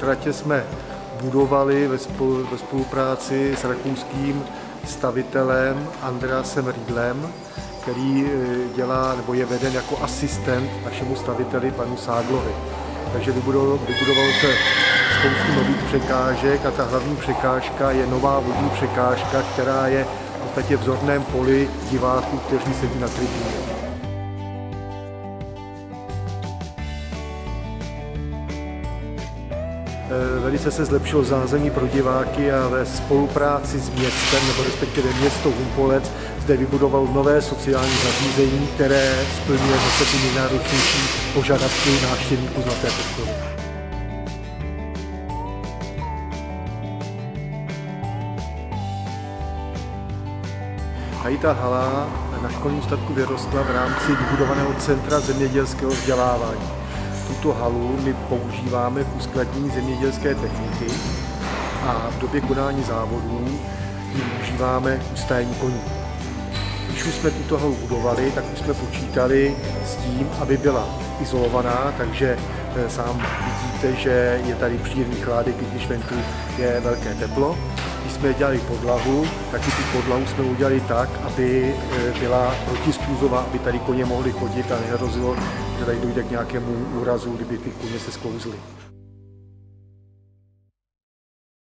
Tratě jsme budovali ve spolupráci s rakouským stavitelem Andreasem Riedlem, který dělá, nebo je veden jako asistent našemu staviteli, panu Sádlovi. Takže vybudovalo se spoustu nových překážek a ta hlavní překážka je nová vodní překážka, která je v podstatě v zorném poli diváků, kteří sedí na tribuně. Velice se zlepšilo zázemí pro diváky a ve spolupráci s městem, nebo respektive město Humpolec, zde vybudoval nové sociální zařízení, které splňuje zase ty nejnáročnější požadavky návštěvníků Zlaté Proskovy. Haita Hala na školním statku vyrostla v rámci vybudovaného centra zemědělského vzdělávání. Tuto halu my používáme k uskladnění zemědělské techniky a v době konání závodů ji využíváme k ustájení koní. Když už jsme tuto halu budovali, tak už jsme počítali s tím, aby byla izolovaná, takže sám vidíte, že je tady příjemný chládek, i když venku je velké teplo. Když jsme dělali podlahu, tak i tu podlahu jsme udělali tak, aby byla protiskluzová, aby tady koně mohly chodit a nehrozilo, že tady dojde k nějakému úrazu, kdyby ty koně se sklouzly.